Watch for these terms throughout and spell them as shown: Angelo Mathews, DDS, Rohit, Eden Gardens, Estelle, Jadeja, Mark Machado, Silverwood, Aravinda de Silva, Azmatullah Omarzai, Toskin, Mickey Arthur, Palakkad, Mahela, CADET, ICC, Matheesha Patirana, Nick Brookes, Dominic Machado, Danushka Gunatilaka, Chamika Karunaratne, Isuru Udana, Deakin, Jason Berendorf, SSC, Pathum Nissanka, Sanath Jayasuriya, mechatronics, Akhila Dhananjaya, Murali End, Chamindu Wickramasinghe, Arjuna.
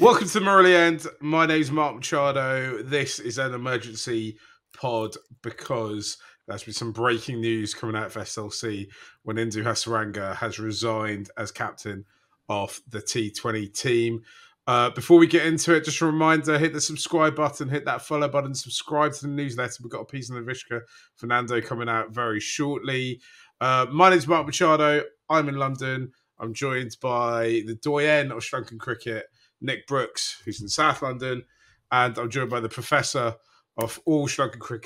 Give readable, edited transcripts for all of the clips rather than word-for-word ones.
Welcome to Murali End. My name's Mark Machado. This is an emergency pod because there's been some breaking news coming out of SLC. Wanindu Hasaranga has resigned as captain of the T20 team. Before we get into it, just a reminder, hit the subscribe button, hit that follow button, subscribe to the newsletter. We've got a piece on Avishka Fernando coming out very shortly. My name's Mark Machado. I'm in London. I'm joined by the doyen of shrunken cricket, Nick Brookes, who's in South London. And I'm joined by the professor of all critical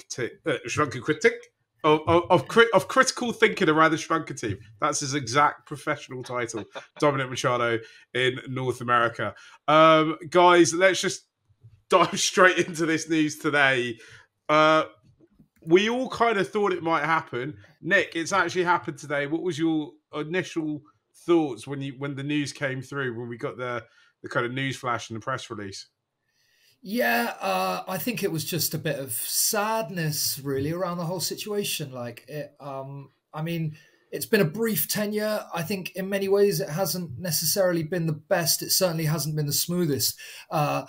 thinking around the Shanaka team. That's his exact professional title. Dominic Machado in North America. Guys, let's just dive straight into this news today. We all kind of thought it might happen. Nick, it's actually happened today. What was your initial thoughts when the news came through, when we got the kind of news flash and the press release? Yeah, I think it was just a bit of sadness, really, around the whole situation. Like, I mean, it's been a brief tenure. I think in many ways it hasn't necessarily been the best. It certainly hasn't been the smoothest. But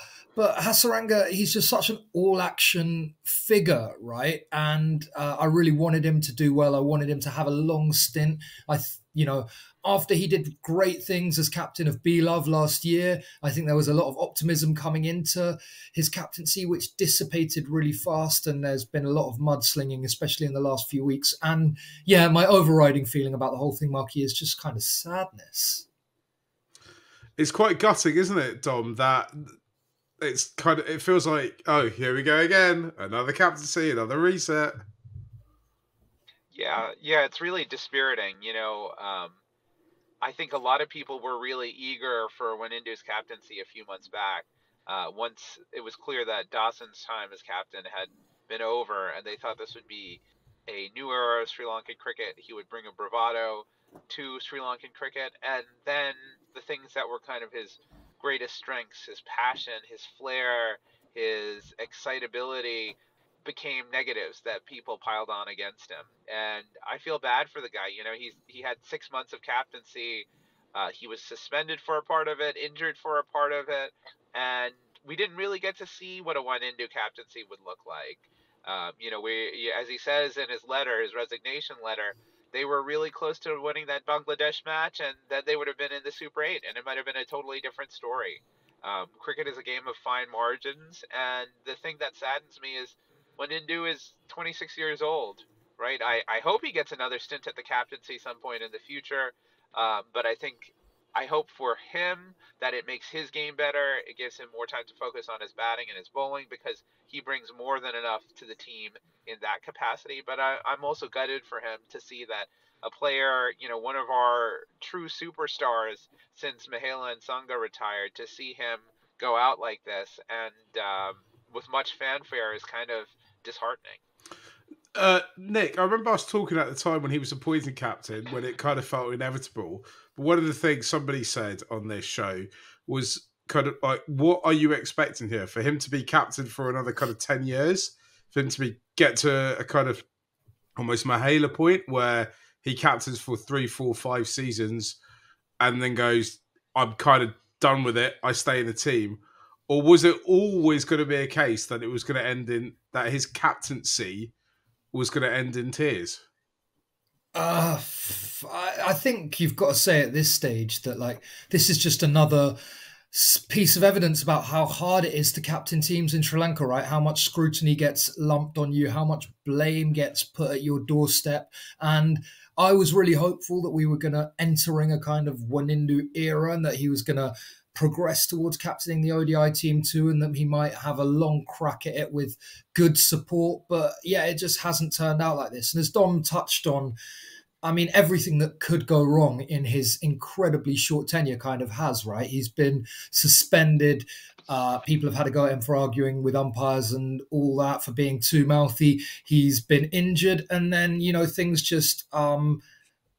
Hasaranga, he's just such an all-action figure, right? And I really wanted him to do well. I wanted him to have a long stint. You know, after he did great things as captain of B-Love last year, I think there was a lot of optimism coming into his captaincy, which dissipated really fast. And there's been a lot of mudslinging, especially in the last few weeks. And yeah, my overriding feeling about the whole thing, Marky, is just kind of sadness. It's quite gutting, isn't it, Dom? That it's kind of, it feels like, oh, here we go again. Another captaincy, another reset. Yeah, it's really dispiriting. You know, I think a lot of people were really eager for Wanindu's captaincy a few months back. Once it was clear that Dasun's time as captain had been over, and they thought this would be a new era of Sri Lankan cricket. He would bring a bravado to Sri Lankan cricket. And then the things that were kind of his greatest strengths, his passion, his flair, his excitability, became negatives that people piled on against him. And I feel bad for the guy. You know, he had 6 months of captaincy. He was suspended for a part of it, injured for a part of it. And we didn't really get to see what a Wanindu captaincy would look like. You know, as he says in his letter, his resignation letter, they were really close to winning that Bangladesh match, and then they would have been in the Super 8, and it might have been a totally different story. Cricket is a game of fine margins, and the thing that saddens me is Wanindu is 26 years old, right? I hope he gets another stint at the captaincy some point in the future. But I hope for him that it makes his game better. It gives him more time to focus on his batting and his bowling, because he brings more than enough to the team in that capacity. But I'm also gutted for him to see that a player, you know, one of our true superstars since Mahela and Sangha retired, to see him go out like this and with much fanfare is kind of disheartening. Nick, I remember us talking at the time when he was appointed captain, when it kind of felt inevitable. But one of the things somebody said on this show was kind of like, what are you expecting here? For him to be captain for another kind of 10 years, for him to get to a kind of almost Mahela point where he captains for 3, 4, 5 seasons and then goes, I'm kind of done with it, I stay in the team. Or was it always going to be a case that it was going to end in, that his captaincy was going to end in tears? I think you've got to say at this stage that, like, this is just another piece of evidence about how hard it is to captain teams in Sri Lanka, right? How much scrutiny gets lumped on you, how much blame gets put at your doorstep. And I was really hopeful that we were going to entering a kind of Wanindu era and that he was going to progress towards captaining the ODI team too, and that he might have a long crack at it with good support. But yeah, it just hasn't turned out like this. And as Dom touched on, I mean, everything that could go wrong in his incredibly short tenure kind of has, right? He's been suspended. People have had a go at him for arguing with umpires and all that, for being too mouthy. He's been injured. And then, you know, things just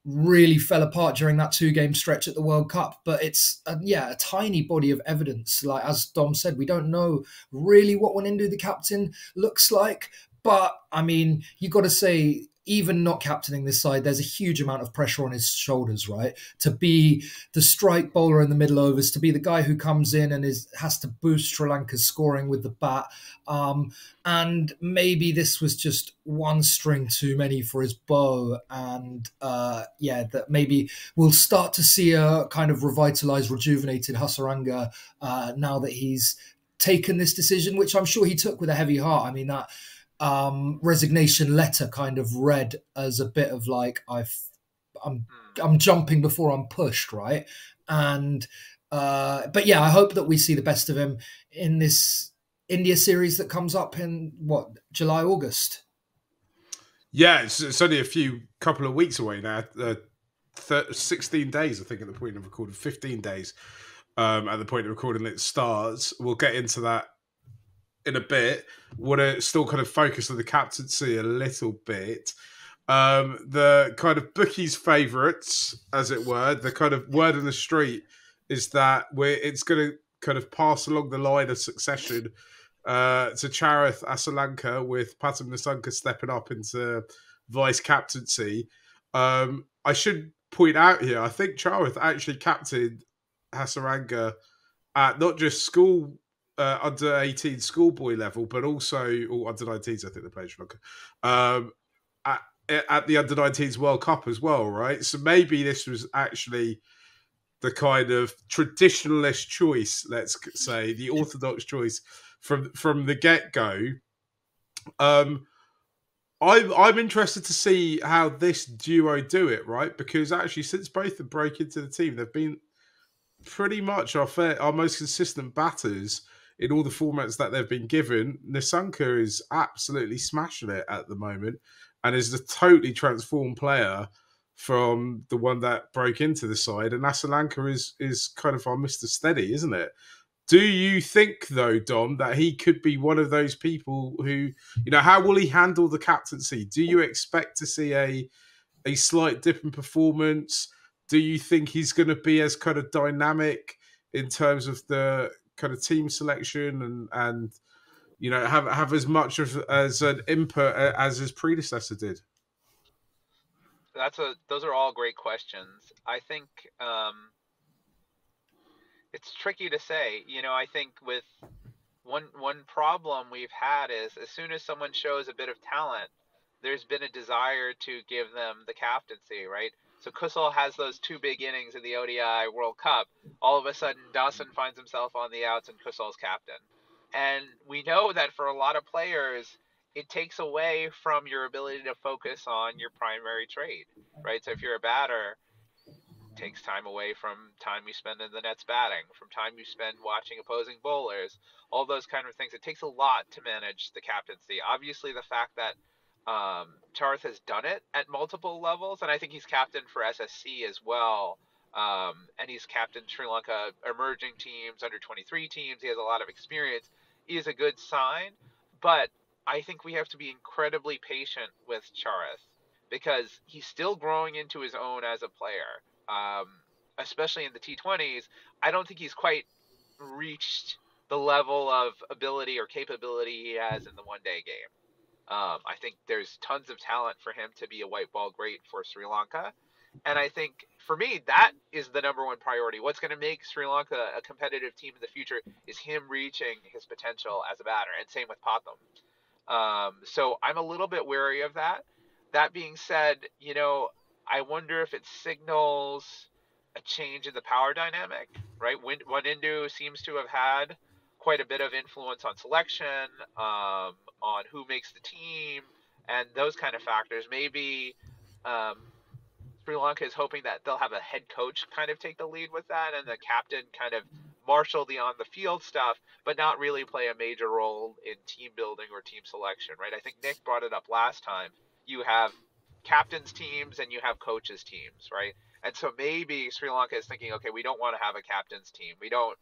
really fell apart during that 2-game stretch at the World Cup. But it's, yeah, a tiny body of evidence. Like, as Dom said, we don't know really what Wanindu, the captain, looks like. But, I mean, you've got to say even not captaining this side, there's a huge amount of pressure on his shoulders, right? To be the strike bowler in the middle overs, to be the guy who comes in and has to boost Sri Lanka's scoring with the bat. And maybe this was just one string too many for his bow. And yeah, that maybe we'll start to see a kind of revitalized, rejuvenated Hasaranga now that he's taken this decision, which I'm sure he took with a heavy heart. I mean, that resignation letter kind of read as a bit of like, I'm jumping before I'm pushed, right? And but yeah, I hope that we see the best of him in this India series that comes up in what, July, August? Yeah, it's only a couple of weeks away now. 16 days, I think, at the point of recording. 15 days at the point of recording. It starts. We'll get into that in a bit. Want to still kind of focus on the captaincy a little bit. The kind of bookies' favourites, as it were, the kind of word on the street is that it's going to kind of pass along the line of succession to Charith Asalanka, with Pathum Nissanka stepping up into vice captaincy. I should point out here, I think Charith actually captained Hasaranga at not just school under 18 schoolboy level, but also under 19s. I think they played Sri Lanka at the under 19s World Cup as well, right? So maybe this was actually the kind of traditionalist choice, let's say, the orthodox choice from the get go. I'm interested to see how this duo do it, right? Because actually, since both have broken into the team, they've been pretty much our most consistent batters in all the formats that they've been given. Nissanka is absolutely smashing it at the moment and is a totally transformed player from the one that broke into the side. And Asalanka is kind of our Mr. Steady, isn't it? Do you think, though, Dom, that he could be one of those people who, you know, how will he handle the captaincy? Do you expect to see a slight dip in performance? Do you think he's going to be as kind of dynamic in terms of the kind of team selection and you know, have as much as an input as his predecessor did? Those are all great questions. I think it's tricky to say. You know, I think with one problem we've had is as soon as someone shows a bit of talent, there's been a desire to give them the captaincy, right? So Kusal has those two big innings in the ODI World Cup. All of a sudden, Dasun finds himself on the outs and Kusal's captain. And we know that for a lot of players, it takes away from your ability to focus on your primary trade, right? So if you're a batter, it takes time away from time you spend in the nets batting, from time you spend watching opposing bowlers, all those kind of things. It takes a lot to manage the captaincy. Obviously, the fact that Charith has done it at multiple levels, and I think he's captain for SSC as well, and he's captain Sri Lanka emerging teams, under 23 teams. He has a lot of experience. He is a good sign, but I think we have to be incredibly patient with Charith because he's still growing into his own as a player, especially in the T20s. I don't think he's quite reached the level of ability or capability he has in the one-day game. I think there's tons of talent for him to be a white ball great for Sri Lanka. And I think, for me, that is the #1 priority. What's going to make Sri Lanka a competitive team in the future is him reaching his potential as a batter, and same with Pathum. So I'm a little bit wary of that. That being said, you know, I wonder if it signals a change in the power dynamic, right? Wanindu seems to have had quite a bit of influence on selection, on who makes the team, and those kind of factors. Maybe Sri Lanka is hoping that they'll have a head coach kind of take the lead with that, and the captain kind of marshal the on-the-field stuff, but not really play a major role in team building or team selection, right? I think Nick brought it up last time. You have captains' teams and you have coaches' teams, right? And so maybe Sri Lanka is thinking, okay, we don't want to have a captain's team. We don't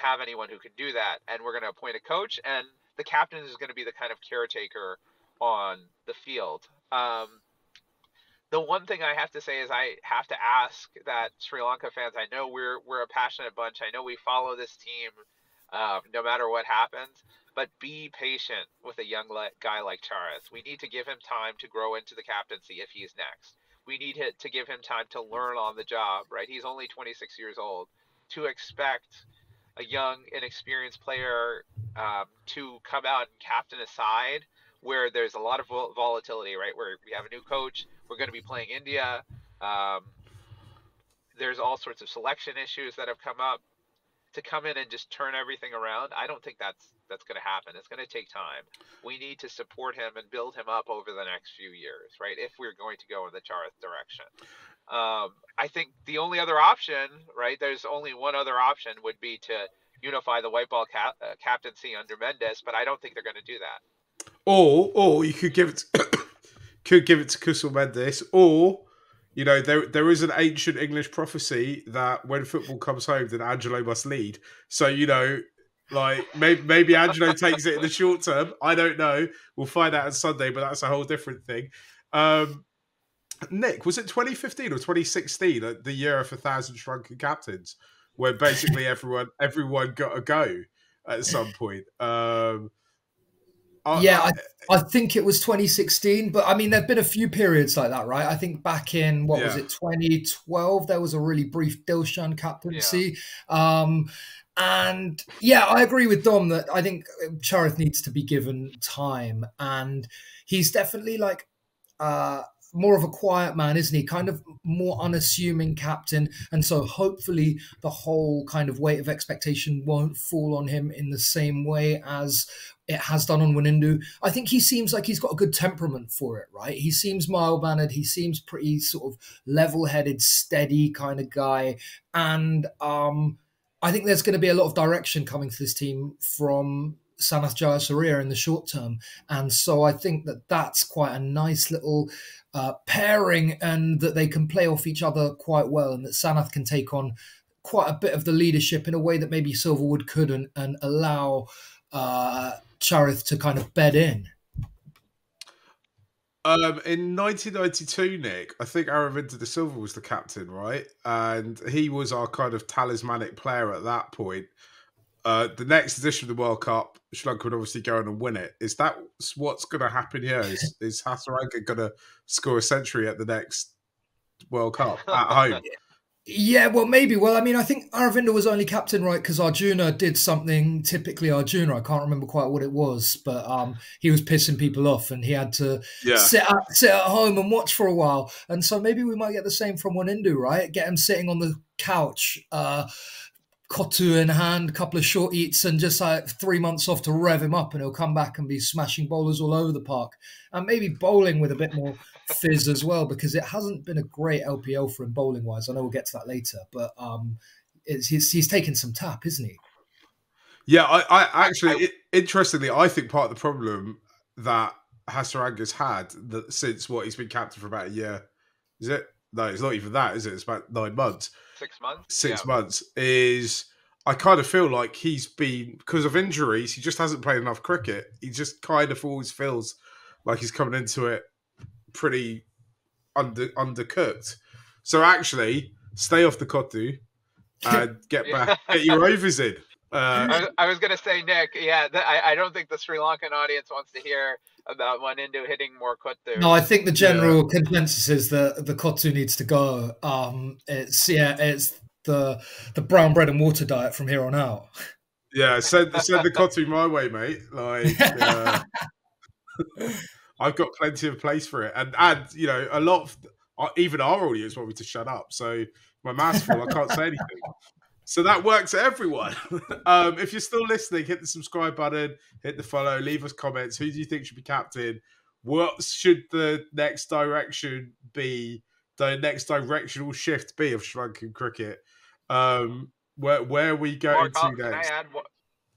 have anyone who can do that, and we're going to appoint a coach, and the captain is going to be the kind of caretaker on the field. The one thing I have to say is I have to ask that Sri Lanka fans, I know we're a passionate bunch. I know we follow this team no matter what happens. But be patient with a young guy like Charith. We need to give him time to grow into the captaincy if he's next. We need to give him time to learn on the job, right? He's only 26 years old. To expect a young, inexperienced player to come out and captain a side where there's a lot of volatility, right? Where we have a new coach, we're going to be playing India. There's all sorts of selection issues that have come up. To come in and just turn everything around, I don't think that's going to happen. It's going to take time. We need to support him and build him up over the next few years, right? If we're going to go in the Charith direction. I think the only other option, right, there's only one other option would be to unify the white ball captaincy under Mendes, but I don't think they're going to do that. Or you could give it to, Kusal Mendis, or... You know, there is an ancient English prophecy that when football comes home, then Angelo must lead. So, you know, like maybe Angelo takes it in the short term. I don't know. We'll find out on Sunday, but that's a whole different thing. Nick, was it 2015 or 2016, the year of 1,000 shrunken captains, where basically everyone got a go at some point? Yeah, I think it was 2016, but I mean, there've been a few periods like that, right? I think back in, what was it, 2012, there was a really brief Dilshan captaincy. Yeah. And yeah, I agree with Dom that I think Charith needs to be given time. And he's definitely like more of a quiet man, isn't he? Kind of more unassuming captain. And so hopefully the whole kind of weight of expectation won't fall on him in the same way as it has done on Wanindu. I think he seems like he's got a good temperament for it, right? He seems mild-mannered. He seems pretty sort of level-headed, steady kind of guy. And I think there's going to be a lot of direction coming to this team from Sanath Jayasuriya in the short term. And so I think that that's quite a nice little pairing, and that they can play off each other quite well, and that Sanath can take on quite a bit of the leadership in a way that maybe Silverwood couldn't, and allow... Charith to kind of bed in. In 1992, Nick, I think Aravinda de Silva was the captain, right? And he was our kind of talismanic player at that point. The next edition of the World Cup, Sri Lanka would obviously go in and win it. Is that what's going to happen here? Is Hasaranga going to score a century at the next World Cup at home? Yeah, well, maybe. Well, I mean, I think Aravinda was only captain, right, because Arjuna did something, typically Arjuna. I can't remember quite what it was, but he was pissing people off, and he had to sit at home and watch for a while. And so maybe we might get the same from Wanindu, right? Get him sitting on the couch, kotu in hand, a couple of short eats, and just like 3 months off to rev him up, and he'll come back and be smashing bowlers all over the park. And maybe bowling with a bit more fizz as well, because it hasn't been a great LPL for him bowling wise. I know we'll get to that later, but he's taken some tap, isn't he? Yeah, I actually, interestingly, I think part of the problem that Hasaranga's had since what he's been captain for about a year, is it? No, it's not even that, is it? It's about 9 months. 6 months. Six months is. I kind of feel like he's been, because of injuries, he just hasn't played enough cricket. He just kind of always feels like he's coming into it pretty undercooked. So actually, stay off the kotu and get back, get your overs in. I was going to say, Nick, yeah, I don't think the Sri Lankan audience wants to hear about Wanindu hitting more kotu. No, I think the general consensus is that the kotu needs to go. It's the brown bread and water diet from here on out. Yeah, send the kotu my way, mate. Like. I've got plenty of place for it, and you know, a lot of even our audience want me to shut up. So my mouth's full, I can't say anything. So that works for everyone. If you're still listening, hit the subscribe button, hit the follow, leave us comments. Who do you think should be captain? What should the next direction be? The next directional shift be of shrunken cricket? Where are we going to next?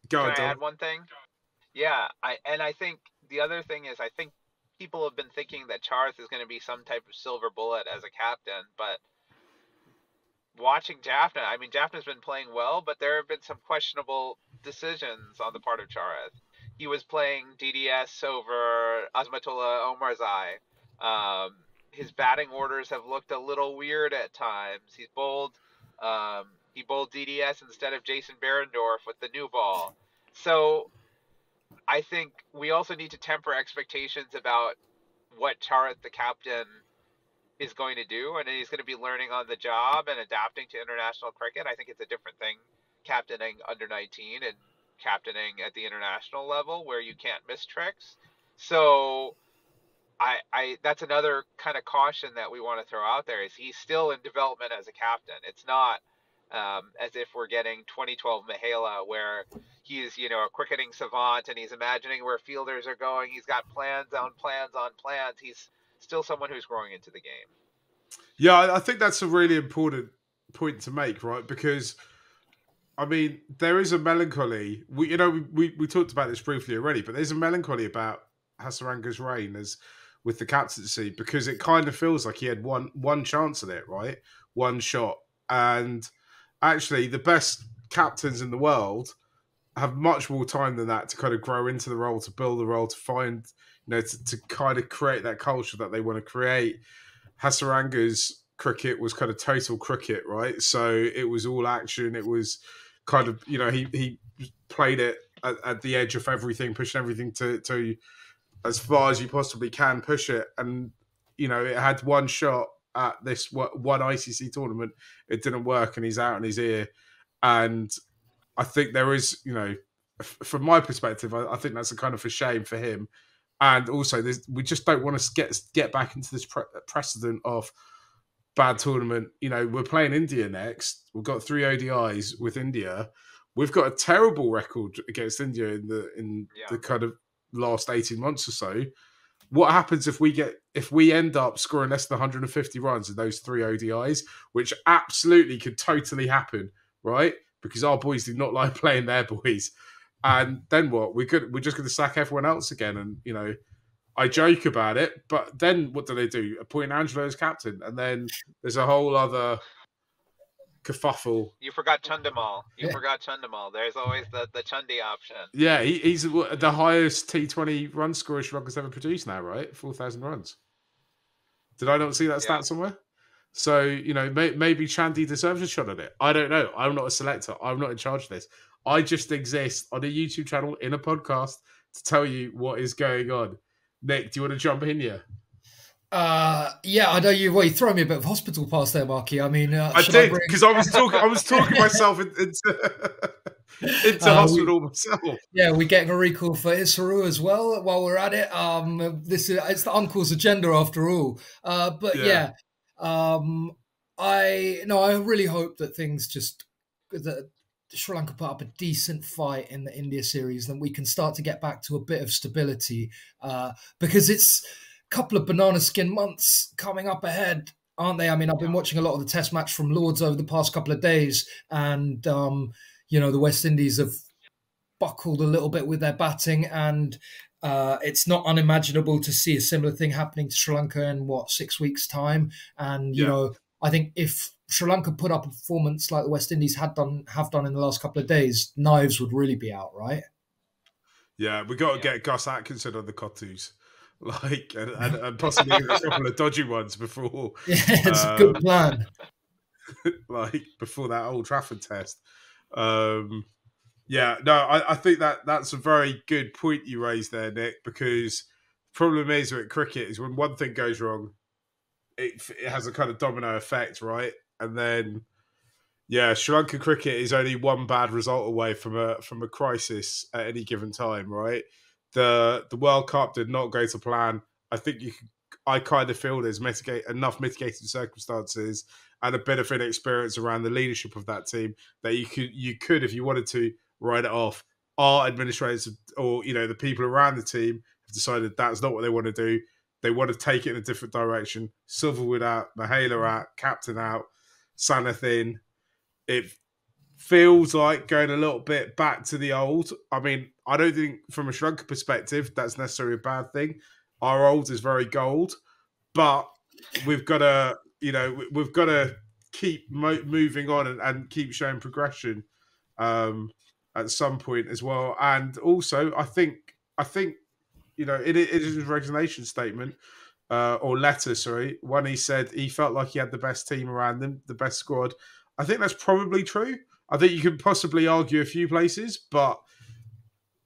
Can I add one thing? Yeah, I think the other thing is, I think people have been thinking that Charith is going to be some type of silver bullet as a captain, but watching Jaffna, I mean, Jaffna's been playing well, but there have been some questionable decisions on the part of Charith. He was playing DDS over Azmatullah Omarzai. His batting orders have looked a little weird at times. He's bowled He bowled DDS instead of Jason Berendorf with the new ball. So I think we also need to temper expectations about what Charith, the captain, is going to do. And he's going to be learning on the job and adapting to international cricket. I think it's a different thing captaining under 19 and captaining at the international level where you can't miss tricks. So I that's another kind of caution that we want to throw out there is he's still in development as a captain. It's not as if we're getting 2012 Mahela where he's, you know, a cricketing savant and he's imagining where fielders are going. He's got plans on plans on plans. He's still someone who's growing into the game. Yeah, I think that's a really important point to make, right? Because I mean, there is a melancholy. We talked about this briefly already, but there's a melancholy about Hasaranga's reign as with the captaincy because it kind of feels like he had one chance at it, right? One shot. And actually, the best captains in the world have much more time than that to kind of grow into the role, to build the role, to find, you know, to kind of create that culture that they want to create. Hasaranga's cricket was kind of total cricket, right? So it was all action. It was kind of, you know, he played it at the edge of everything, pushing everything to as far as you possibly can push it. And, you know, it had one shot at this one ICC tournament. It didn't work and he's out and he's here. And I think there is, you know, from my perspective, I think that's a kind of a shame for him. And also we just don't want to get back into this precedent of bad tournament. You know, we're playing India next. We've got 3 ODIs with India. We've got a terrible record against India in the kind of last 18 months or so. What happens if we end up scoring less than 150 runs in those 3 ODIs, which absolutely could totally happen, right? Because our boys do not like playing their boys. And then what? We're just going to sack everyone else again. And, you know, I joke about it, but then what do? Appoint Angelo as captain, and then there's a whole other kerfuffle. You forgot Chundamal. There's always the Chundi option. Yeah, he's the highest T20 run scorer Sri Lanka's ever produced now, right? 4,000 runs. Did I not see that stat somewhere? So, you know, maybe Chandi deserves a shot at it. I don't know. I'm not a selector. I'm not in charge of this. I just exist on a YouTube channel in a podcast to tell you what is going on. Nick, do you want to jump in here? Yeah, I know you've thrown me a bit of hospital pass there, Marky. I mean, I did because I was talking myself into hospital myself. Yeah, we're getting a recall for Isuru as well while we're at it. It's the uncle's agenda after all. I really hope that things that Sri Lanka put up a decent fight in the India series, then we can start to get back to a bit of stability because it's a couple of banana skin months coming up ahead, aren't they? I mean, I've been watching a lot of the test match from Lord's over the past couple of days and, you know, the West Indies have buckled a little bit with their batting and it's not unimaginable to see a similar thing happening to Sri Lanka in, 6 weeks' time. And, you know, I think if Sri Lanka put up a performance like the West Indies have done in the last couple of days, knives would really be out, right? Yeah, we got to get Gus Atkinson on the Cottus, like, and possibly a couple of dodgy ones before. Yeah, it's a good plan. Like before that Old Trafford test. I think that's a very good point you raised there, Nick, because the problem is with cricket is when one thing goes wrong, it has a kind of domino effect, right? And then, Sri Lankan cricket is only one bad result away from a crisis at any given time, right? The World Cup did not go to plan. I think I kind of feel there's enough mitigating circumstances and a bit of inexperience around the leadership of that team that you could, if you wanted to, write it off. Our administrators or, you know, the people around the team have decided that's not what they want to do. They want to take it in a different direction. Silverwood out, Mahela out, captain out, Sanath in. It feels like going a little bit back to the old. I mean, I don't think from a Sri Lanka perspective that's necessarily a bad thing. Our old is very gold, but we've got to keep moving on and keep showing progression at some point as well. And also, I think. You know, it is his resignation statement or letter, sorry. When he said he felt like he had the best team around him, the best squad. I think that's probably true. I think you could possibly argue a few places, but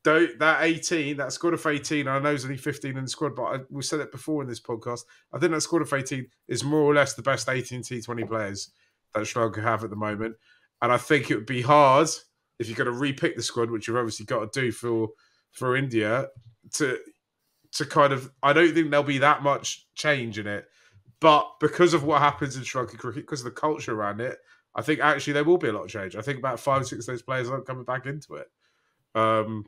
that 18, that squad of 18, I know there's only 15 in the squad, but we said it before in this podcast, I think that squad of 18 is more or less the best 18 T20 players that Sri Lanka have at the moment. And I think it would be hard if you're going to repick the squad, which you've obviously got to do for India, to kind of, I don't think there'll be that much change in it. But because of what happens in Sri Lankan cricket, because of the culture around it, I think actually there will be a lot of change. I think about 5 or 6 of those players aren't coming back into it.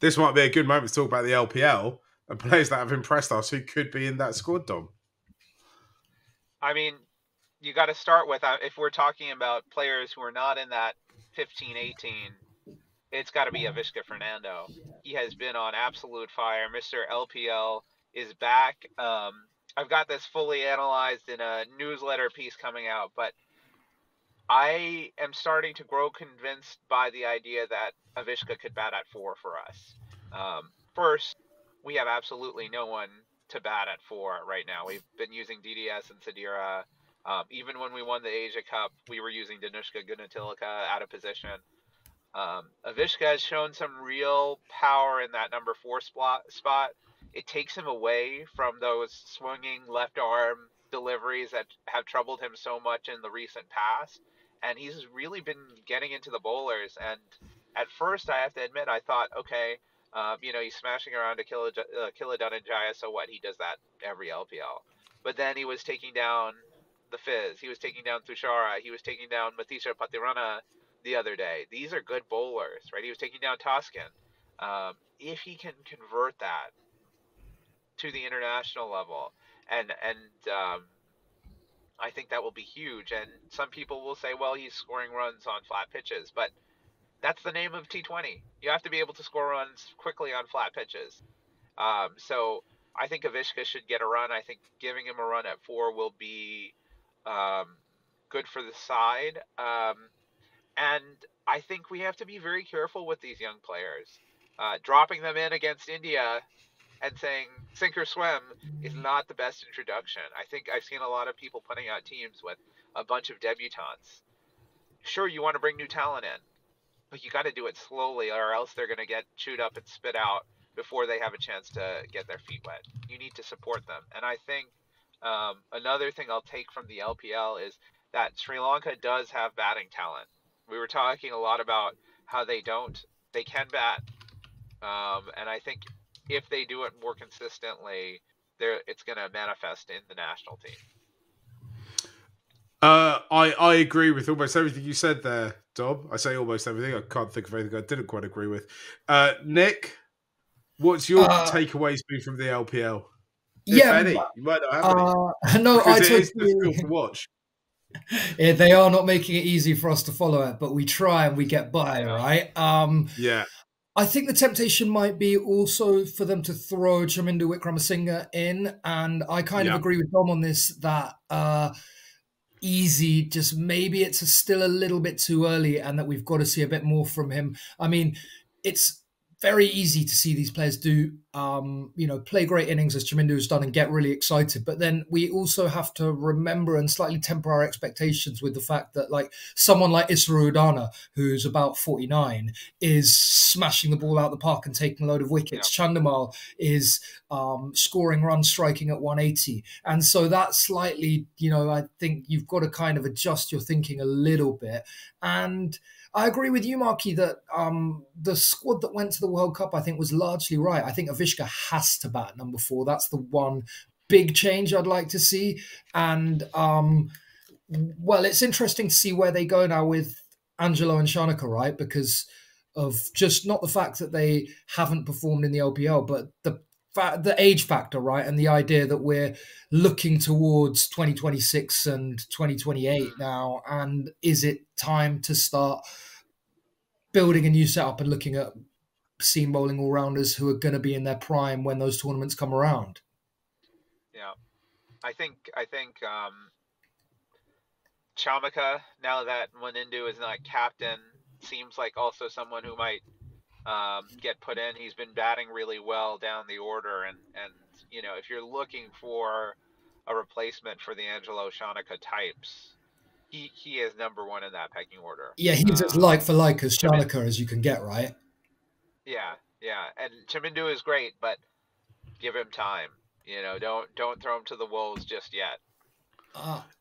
This might be a good moment to talk about the LPL and players that have impressed us who could be in that squad, Dom. I mean, you got to start with, if we're talking about players who are not in that 15-18, it's got to be Avishka Fernando. He has been on absolute fire. Mr. LPL is back. I've got this fully analyzed in a newsletter piece coming out, but I am starting to grow convinced by the idea that Avishka could bat at 4 for us. First, we have absolutely no one to bat at 4 right now. We've been using DDS and Sadira. Even when we won the Asia Cup, we were using Danushka Gunatilaka out of position. Avishka has shown some real power in that number 4 spot. It takes him away from those swinging left arm deliveries that have troubled him so much in the recent past. And he's really been getting into the bowlers. And at first, I have to admit, I thought, okay, he's smashing around Akhila Dhananjaya, so what? He does that every LPL. But then he was taking down the Fizz. He was taking down Tushara. He was taking down Matheesha Patirana the other day. These are good bowlers, right? He was taking down Toskin. If he can convert that to the international level, and I think that will be huge. And some people will say, well, he's scoring runs on flat pitches, but that's the name of T20. You have to be able to score runs quickly on flat pitches. So I think Avishka should get a run. I think giving him a run at 4 will be good for the side. And I think we have to be very careful with these young players. Dropping them in against India and saying sink or swim is not the best introduction. I think I've seen a lot of people putting out teams with a bunch of debutantes. Sure, you want to bring new talent in, but you got to do it slowly or else they're going to get chewed up and spit out before they have a chance to get their feet wet. You need to support them. And I think another thing I'll take from the LPL is that Sri Lanka does have batting talent. We were talking a lot about how they don't. They can bat. And I think if they do it more consistently, it's going to manifest in the national team. I agree with almost everything you said there, Dom. I say almost everything. I can't think of anything I didn't quite agree with. Nick, what's your takeaways been from the LPL? If any. You might not have any. No, because it is difficult to watch. Yeah, they are not making it easy for us to follow it, but we try and we get by, right? Yeah. I think the temptation might be also for them to throw Chamindu Wickramasinghe in. And I kind of agree with Dom on this, that easy, just maybe it's still a little bit too early and that we've got to see a bit more from him. I mean, it's very easy to see these players do, play great innings as Chamindu has done and get really excited. But then we also have to remember and slightly temper our expectations with the fact that someone like Isuru Udana, who's about 49, is smashing the ball out the park and taking a load of wickets. Yeah. Chandimal is scoring runs, striking at 180. And so that slightly, I think you've got to kind of adjust your thinking a little bit. And I agree with you, Marky, that the squad that went to the World Cup, I think, was largely right. I think Avishka has to bat number 4. That's the one big change I'd like to see. And, it's interesting to see where they go now with Angelo and Shanaka, right? Because of just not the fact that they haven't performed in the LPL, but the age factor, right? And the idea that we're looking towards 2026 and 2028 now. And is it time to start building a new setup and looking at seam bowling all-rounders who are going to be in their prime when those tournaments come around? Yeah. I think Chamika, now that Wanindu is not captain, seems like also someone who might get put in. He's been batting really well down the order, and if you're looking for a replacement for the Angelo Shanaka types, He is number one in that pecking order. Yeah, he's as like for like as Shanaka as you can get, right? Yeah, yeah. And Chamindu is great, but give him time. You know, don't throw him to the wolves just yet.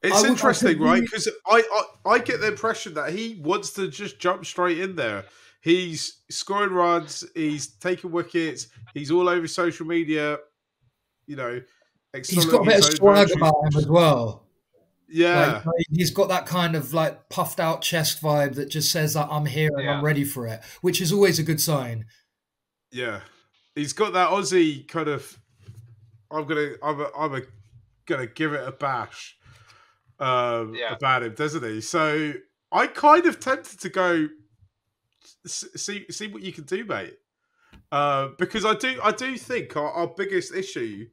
It's interesting, right? Because I get the impression that he wants to just jump straight in there. He's scoring runs, he's taking wickets, he's all over social media. You know, he's got a bit of swag about him as well. Yeah, like, he's got that kind of like puffed out chest vibe that just says that I'm here and I'm ready for it, which is always a good sign. Yeah, he's got that Aussie kind of I'm gonna give it a bash about him, doesn't he? So I kind of tempted to go see what you can do, mate, because I do think our biggest issue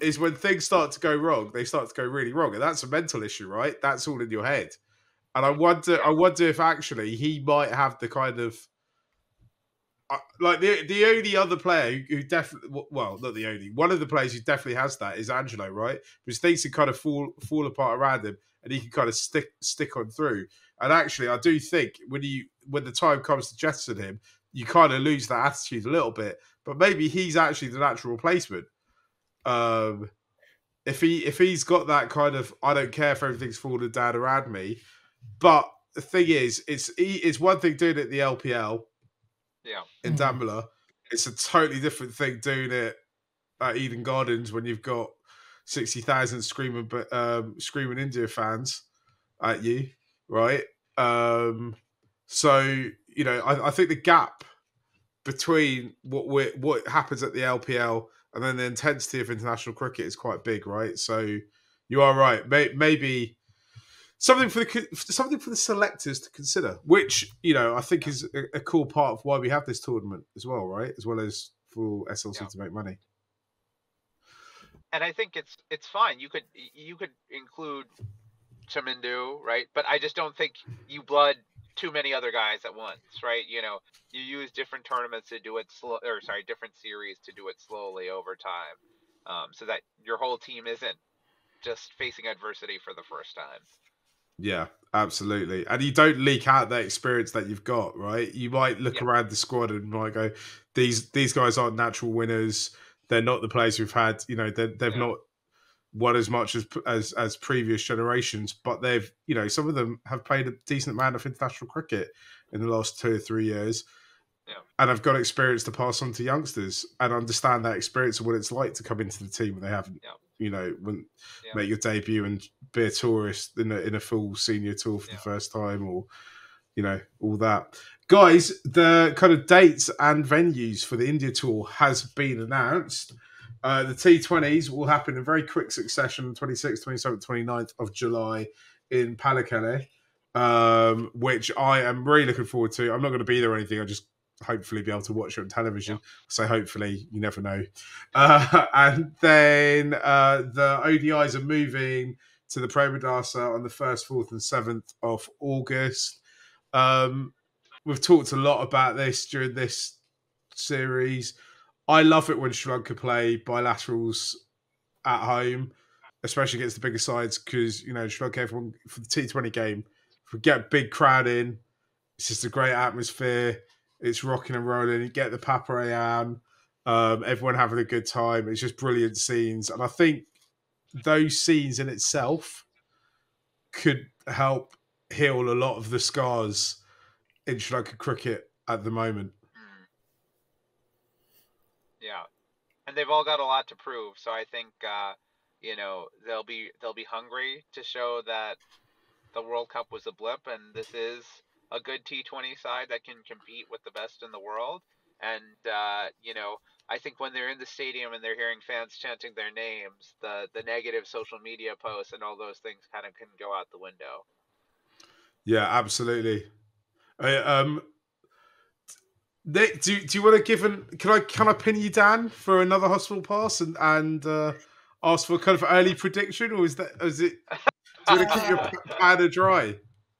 is when things start to go wrong, they start to go really wrong, and that's a mental issue, right? That's all in your head. And I wonder if actually he might have the kind of like the only other player who definitely, well, not the only one of the players who definitely has that is Angelo, right? Because things can kind of fall apart around him, and he can kind of stick on through. And actually, I do think when the time comes to jettison him, you kind of lose that attitude a little bit. But maybe he's actually the natural replacement. If he's got that kind of, I don't care if everything's falling down around me. But the thing is, it's one thing doing it at the LPL, in Damla. It's a totally different thing doing it at Eden Gardens when you've got 60,000 screaming India fans at you, right? So you know, I think the gap between what happens at the LPL and then the intensity of international cricket is quite big, right? So you are right. Maybe something for the selectors to consider, which, you know, I think is a cool part of why we have this tournament as well, right? As well as for SLC to make money. And I think it's fine. You could include Chamindu, right? But I just don't think you blood too many other guys at once, right? You know, you use different tournaments to do it slow, or sorry, different series to do it slowly over time, so that your whole team isn't just facing adversity for the first time. Yeah, absolutely. And you don't leak out that experience that you've got, right? You might look around the squad and might go, these guys aren't natural winners. They're not the players we've had. You know, they've not won as much as previous generations, but they've, you know, some of them have played a decent amount of international cricket in the last 2 or 3 years, and have got experience to pass on to youngsters and understand that experience of what it's like to come into the team when they haven't, you know, make your debut and be a tourist in a full senior tour for the first time, or, you know, all that. Guys, the kind of dates and venues for the India tour has been announced. The T20s will happen in very quick succession, 26th, 27th, 29th of July in Palakkad, which I am really looking forward to. I'm not going to be there or anything. I'll just hopefully be able to watch it on television. Yeah. So hopefully, you never know. And then the ODIs are moving to the Premadasa on the 1st, 4th and 7th of August. We've talked a lot about this during this series. I love it when Sri Lanka play bilaterals at home, especially against the bigger sides, because, you know, Sri Lanka, everyone, for the T20 game, if we get a big crowd in, it's just a great atmosphere. It's rocking and rolling. You get the paparayan, everyone having a good time. It's just brilliant scenes. And I think those scenes in itself could help heal a lot of the scars in Sri Lanka cricket at the moment. Yeah, and they've all got a lot to prove. So I think, you know, they'll be hungry to show that the World Cup was a blip, and this is a good T20 side that can compete with the best in the world. And you know, I think when they're in the stadium and they're hearing fans chanting their names, the negative social media posts and all those things kind of can go out the window. Yeah, absolutely. Do you want to give an? Can I pin you down for another hospital pass and ask for kind of early prediction, or is it? Do you want to keep your powder dry?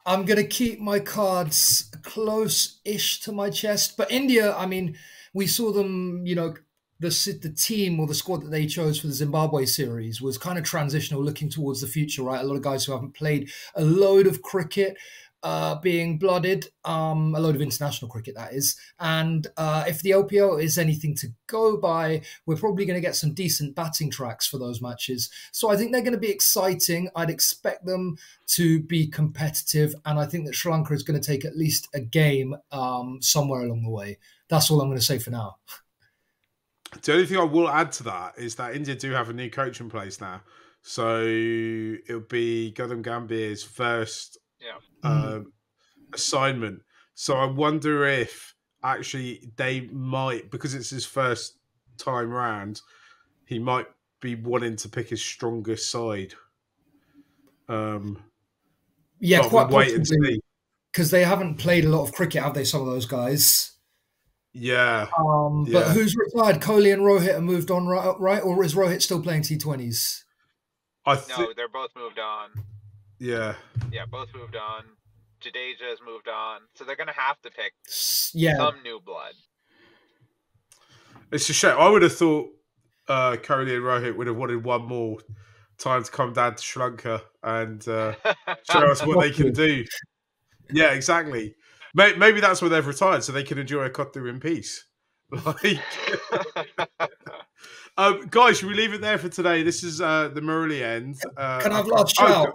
I'm gonna keep my cards close-ish to my chest, but India, I mean, we saw them, you know, the team or the squad that they chose for the Zimbabwe series was kind of transitional, looking towards the future, right? A lot of guys who haven't played a load of cricket being blooded, a load of international cricket, that is. And if the LPL is anything to go by, we're probably going to get some decent batting tracks for those matches. So I think they're going to be exciting. I'd expect them to be competitive. And I think that Sri Lanka is going to take at least a game somewhere along the way. That's all I'm going to say for now. The only thing I will add to that is that India do have a new coach in place now. So it'll be Gautam Gambhir's first assignment. So I wonder if actually they might, because it's his first time round, he might be wanting to pick his strongest side. Yeah, quite possibly. Because they haven't played a lot of cricket, have they, some of those guys? Yeah. But who's retired? Kohli and Rohit have moved on, right? Or is Rohit still playing T20s? No, they're both moved on. Yeah. Yeah, both moved on. Jadeja has moved on. So they're going to have to pick some new blood. It's a shame. I would have thought Kohli and Rohit would have wanted one more time to come down to Sri Lanka and show us what they can do. Yeah, exactly. Maybe that's where they've retired, so they can enjoy a kothu in peace. Like, guys, should we leave it there for today? This is the Murali End. Can I have last shout?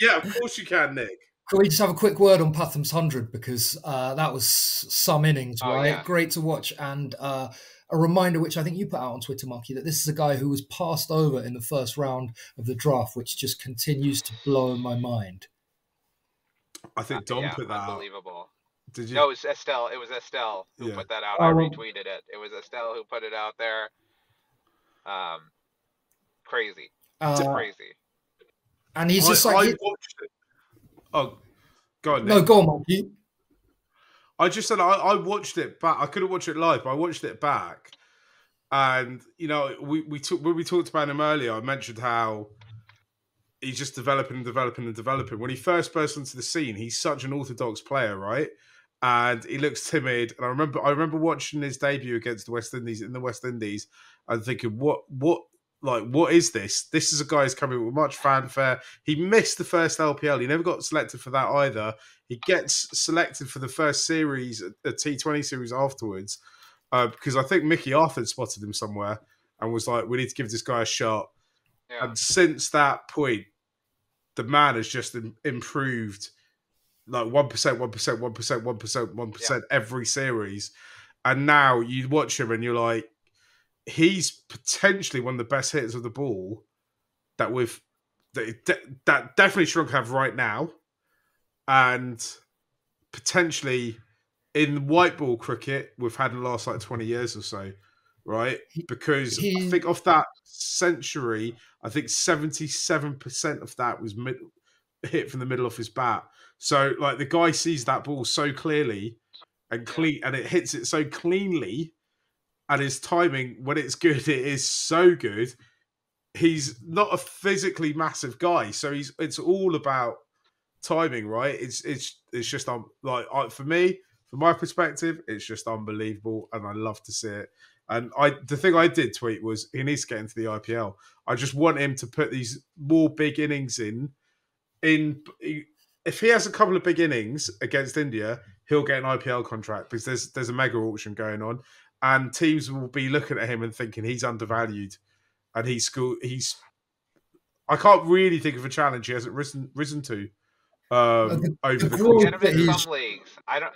Yeah, of course you can, Nick. Can we just have a quick word on Patham's 100? Because that was some innings, right? Yeah. Great to watch. And a reminder, which I think you put out on Twitter, Marky, that this is a guy who was passed over in the first round of the draft, which just continues to blow my mind. I think Dom put that out. Did you? No, it was Estelle. It was Estelle who put that out. I retweeted it. It was Estelle who put it out there. Crazy. Crazy. And he's just like... I watched it. Oh, go on, Nick. No, go on, Marky. I just said I watched it back. I couldn't watch it live, but I watched it back. And, you know, when we talked about him earlier, I mentioned how he's just developing and developing and developing. When he first burst onto the scene, he's such an orthodox player, right? And he looks timid. And I remember watching his debut against the West Indies in the West Indies and thinking, what is this? This is a guy who's coming with much fanfare. He missed the first LPL. He never got selected for that either. He gets selected for the first series, a T20 series afterwards, because I think Mickey Arthur spotted him somewhere and was like, we need to give this guy a shot. Yeah. And since that point, the man has just improved like 1%, 1%, 1%, 1%, 1%, 1% every series. And now you watch him and you're like, he's potentially one of the best hitters of the ball that that definitely Sri Lanka have right now. And potentially in white ball cricket, we've had in the last like 20 years or so, right? Because I think off that century, I think 77% of that was hit from the middle of his bat. So like the guy sees that ball so clearly and and it hits it so cleanly, and his timing, when it's good, it is so good. He's not a physically massive guy, so it's all about timing, right? It's just for me, from my perspective, it's just unbelievable, and I love to see it. And the thing I did tweet was he needs to get into the IPL. I just want him to put these more big innings in. If he has a couple of big innings against India, he'll get an IPL contract because there's a mega auction going on, and teams will be looking at him and thinking he's undervalued, and he's. I can't really think of a challenge he hasn't risen to over the course of some leagues. I don't.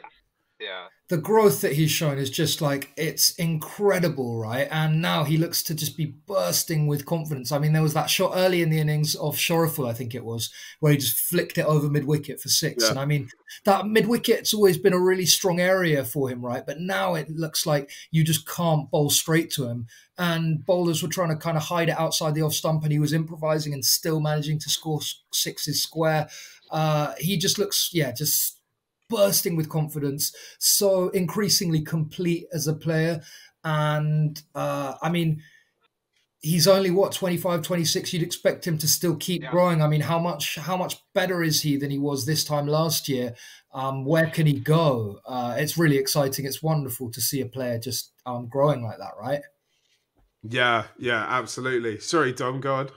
Yeah. The growth that he's shown is just like, it's incredible, right? And now he looks to just be bursting with confidence. I mean, there was that shot early in the innings of Shoriful, I think it was, where he just flicked it over mid-wicket for six. Yeah. And I mean, that mid-wicket's always been a really strong area for him, right? But now it looks like you just can't bowl straight to him. And bowlers were trying to kind of hide it outside the off stump, and he was improvising and still managing to score sixes square. He just looks, just bursting with confidence, so increasingly complete as a player. And I mean, he's only what, 25, 26. You'd expect him to still keep growing. I mean, how much better is he than he was this time last year? Where can he go? It's really exciting. It's wonderful to see a player just growing like that, right? Yeah, absolutely. Sorry, Dom, go on.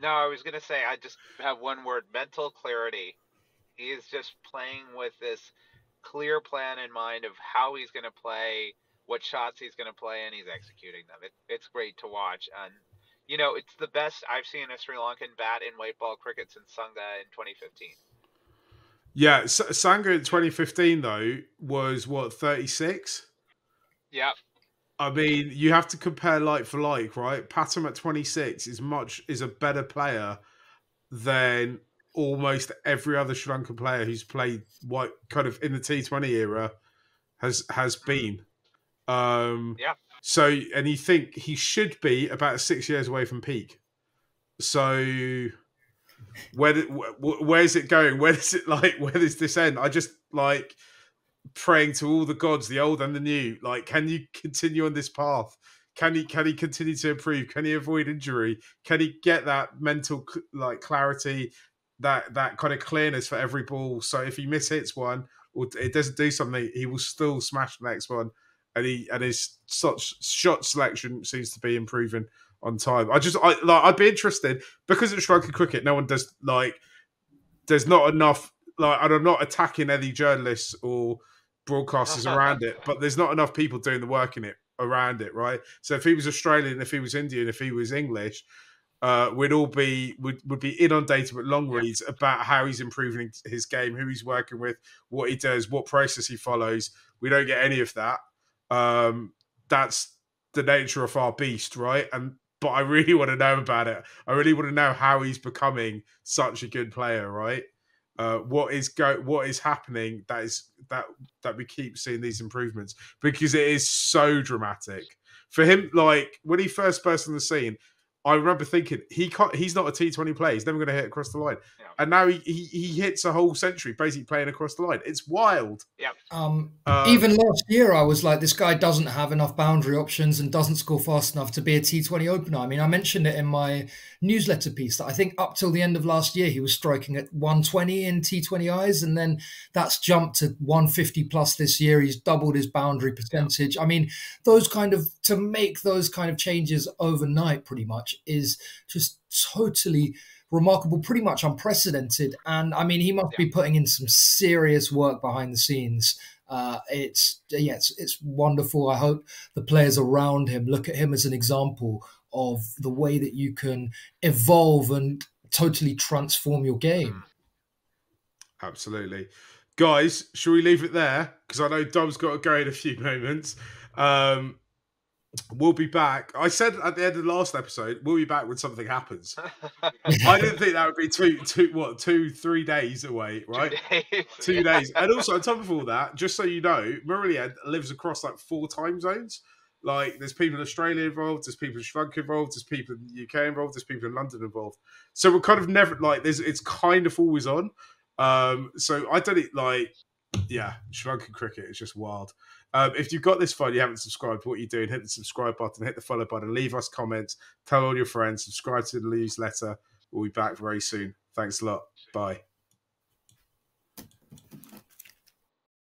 No, I was going to say, I just have one word, mental clarity. He is just playing with this clear plan in mind of how he's going to play, what shots he's going to play, and he's executing them. It's great to watch. And, you know, it's the best I've seen a Sri Lankan bat in white ball cricket since Sangha in 2015. Yeah, Sangha in 2015, though, was, what, 36? Yeah. I mean, you have to compare like for like, right? Pathum at 26 is a better player than almost every other Sri Lankan player who's played white kind of in the T20 era has been. Yeah. So, and you think he should be about 6 years away from peak. So, where's it going? Where does this end? I just like. Praying to all the gods, the old and the new, like, can you continue on this path? Can he continue to improve? Can he avoid injury? Can he get that mental like clarity, that kind of clearness for every ball? So if he mishits one or it doesn't do something, he will still smash the next one. And his shot selection seems to be improving on time. I'd be interested because it's Sri Lankan cricket. No one does like. There's not enough. Like, and I'm not attacking any journalists or broadcasters around it, but there's not enough people doing the work in it around it, right? So if he was Australian, if he was Indian, if he was English, we'd all be would be inundated with long reads about how he's improving his game, who he's working with, what he does, what process he follows. We don't get any of that. That's the nature of our beast, right? But I really want to know about it. I really want to know how he's becoming such a good player, right? What is happening that is that we keep seeing these improvements, because it is so dramatic for him. Like when he first burst on the scene, I remember thinking he's not a T20 player, he's never going to hit across the line, and now he hits a whole century basically playing across the line. It's wild. Even last year I was like, this guy doesn't have enough boundary options and doesn't score fast enough to be a T20 opener. I mean, I mentioned it in my newsletter piece that I think up till the end of last year he was striking at 120 in T20Is, and then that's jumped to 150 plus this year. He's doubled his boundary percentage. I mean, to make those kind of changes overnight pretty much is just totally remarkable, pretty much unprecedented. And I mean, he must be putting in some serious work behind the scenes. It's wonderful. I hope the players around him look at him as an example of the way that you can evolve and totally transform your game. Absolutely. Guys, should we leave it there? Because I know Dom's got to go in a few moments. We'll be back. I said at the end of the last episode, we'll be back when something happens. I didn't think that would be 3 days away, right? 2 days. 2 days. And also, on top of all that, just so you know, Murali End lives across like 4 time zones. Like, there's people in Australia involved, there's people in Sri Lanka involved, there's people in the UK involved, there's people in London involved. So we're kind of never like, it's kind of always on. So I did it like, Sri Lankan cricket is just wild. If you've got this far, you haven't subscribed, what are you doing? Hit the subscribe button, hit the follow button, leave us comments, tell all your friends, subscribe to the newsletter. We'll be back very soon. Thanks a lot. Bye.